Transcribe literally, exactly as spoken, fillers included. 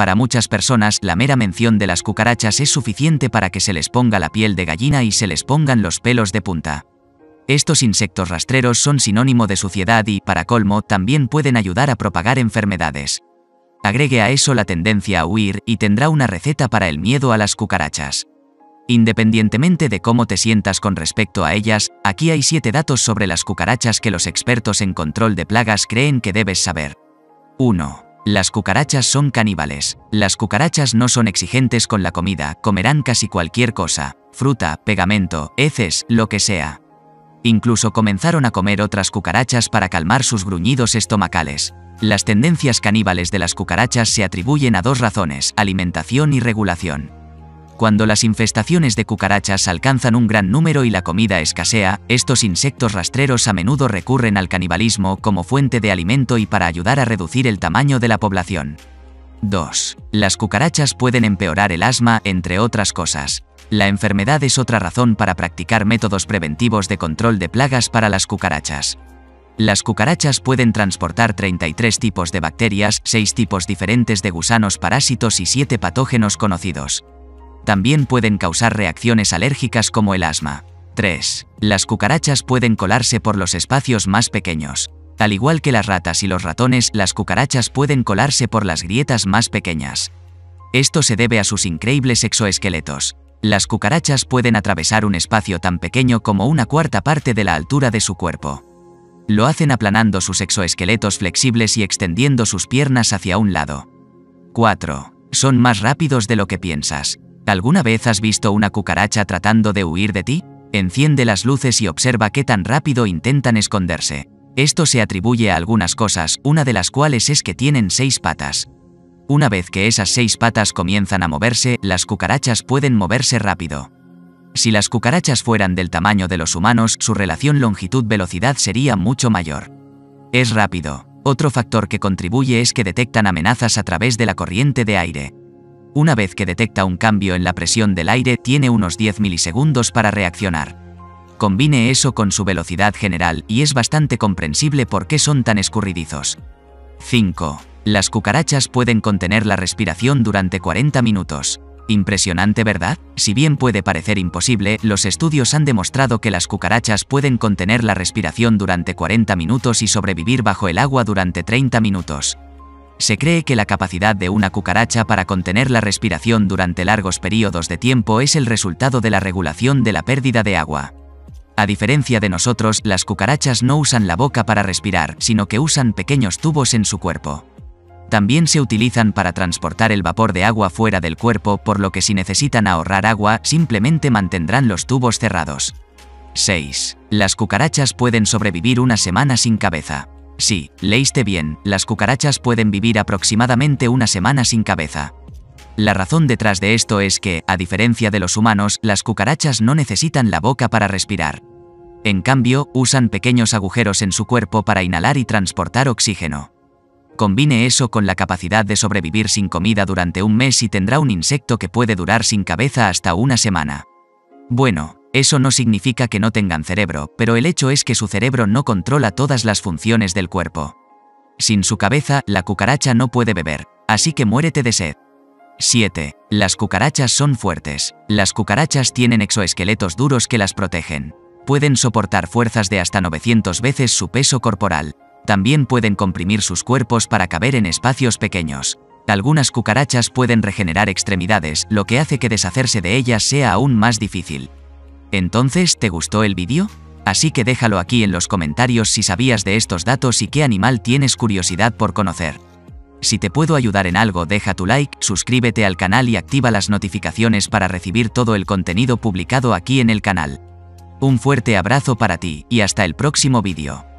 Para muchas personas, la mera mención de las cucarachas es suficiente para que se les ponga la piel de gallina y se les pongan los pelos de punta. Estos insectos rastreros son sinónimo de suciedad y, para colmo, también pueden ayudar a propagar enfermedades. Agregue a eso la tendencia a huir y tendrá una receta para el miedo a las cucarachas. Independientemente de cómo te sientas con respecto a ellas, aquí hay siete datos sobre las cucarachas que los expertos en control de plagas creen que debes saber. uno. Las cucarachas son caníbales. Las cucarachas no son exigentes con la comida, comerán casi cualquier cosa, fruta, pegamento, heces, lo que sea. Incluso comenzaron a comer otras cucarachas para calmar sus gruñidos estomacales. Las tendencias caníbales de las cucarachas se atribuyen a dos razones: alimentación y regulación. Cuando las infestaciones de cucarachas alcanzan un gran número y la comida escasea, estos insectos rastreros a menudo recurren al canibalismo como fuente de alimento y para ayudar a reducir el tamaño de la población. dos. Las cucarachas pueden empeorar el asma, entre otras cosas. La enfermedad es otra razón para practicar métodos preventivos de control de plagas para las cucarachas. Las cucarachas pueden transportar treinta y tres tipos de bacterias, seis tipos diferentes de gusanos parásitos y siete patógenos conocidos. También pueden causar reacciones alérgicas como el asma. tres. Las cucarachas pueden colarse por los espacios más pequeños. Al igual que las ratas y los ratones, las cucarachas pueden colarse por las grietas más pequeñas. Esto se debe a sus increíbles exoesqueletos. Las cucarachas pueden atravesar un espacio tan pequeño como una cuarta parte de la altura de su cuerpo. Lo hacen aplanando sus exoesqueletos flexibles y extendiendo sus piernas hacia un lado. cuatro. Son más rápidos de lo que piensas. ¿Alguna vez has visto una cucaracha tratando de huir de ti? Enciende las luces y observa qué tan rápido intentan esconderse. Esto se atribuye a algunas cosas, una de las cuales es que tienen seis patas. Una vez que esas seis patas comienzan a moverse, las cucarachas pueden moverse rápido. Si las cucarachas fueran del tamaño de los humanos, su relación longitud-velocidad sería mucho mayor. Es rápido. Otro factor que contribuye es que detectan amenazas a través de la corriente de aire. Una vez que detecta un cambio en la presión del aire, tiene unos diez milisegundos para reaccionar. Combine eso con su velocidad general y es bastante comprensible por qué son tan escurridizos. cinco. Las cucarachas pueden contener la respiración durante cuarenta minutos. Impresionante, ¿verdad? Si bien puede parecer imposible, los estudios han demostrado que las cucarachas pueden contener la respiración durante cuarenta minutos y sobrevivir bajo el agua durante treinta minutos. Se cree que la capacidad de una cucaracha para contener la respiración durante largos periodos de tiempo es el resultado de la regulación de la pérdida de agua. A diferencia de nosotros, las cucarachas no usan la boca para respirar, sino que usan pequeños tubos en su cuerpo. También se utilizan para transportar el vapor de agua fuera del cuerpo, por lo que si necesitan ahorrar agua, simplemente mantendrán los tubos cerrados. seis. Las cucarachas pueden sobrevivir una semana sin cabeza. Sí, leíste bien, las cucarachas pueden vivir aproximadamente una semana sin cabeza. La razón detrás de esto es que, a diferencia de los humanos, las cucarachas no necesitan la boca para respirar. En cambio, usan pequeños agujeros en su cuerpo para inhalar y transportar oxígeno. Combine eso con la capacidad de sobrevivir sin comida durante un mes y tendrá un insecto que puede durar sin cabeza hasta una semana. Bueno, eso no significa que no tengan cerebro, pero el hecho es que su cerebro no controla todas las funciones del cuerpo. Sin su cabeza, la cucaracha no puede beber, así que muérete de sed. siete. Las cucarachas son fuertes. Las cucarachas tienen exoesqueletos duros que las protegen. Pueden soportar fuerzas de hasta novecientas veces su peso corporal. También pueden comprimir sus cuerpos para caber en espacios pequeños. Algunas cucarachas pueden regenerar extremidades, lo que hace que deshacerse de ellas sea aún más difícil. ¿Entonces, te gustó el vídeo? Así que déjalo aquí en los comentarios si sabías de estos datos y qué animal tienes curiosidad por conocer. Si te puedo ayudar en algo, deja tu like, suscríbete al canal y activa las notificaciones para recibir todo el contenido publicado aquí en el canal. Un fuerte abrazo para ti y hasta el próximo vídeo.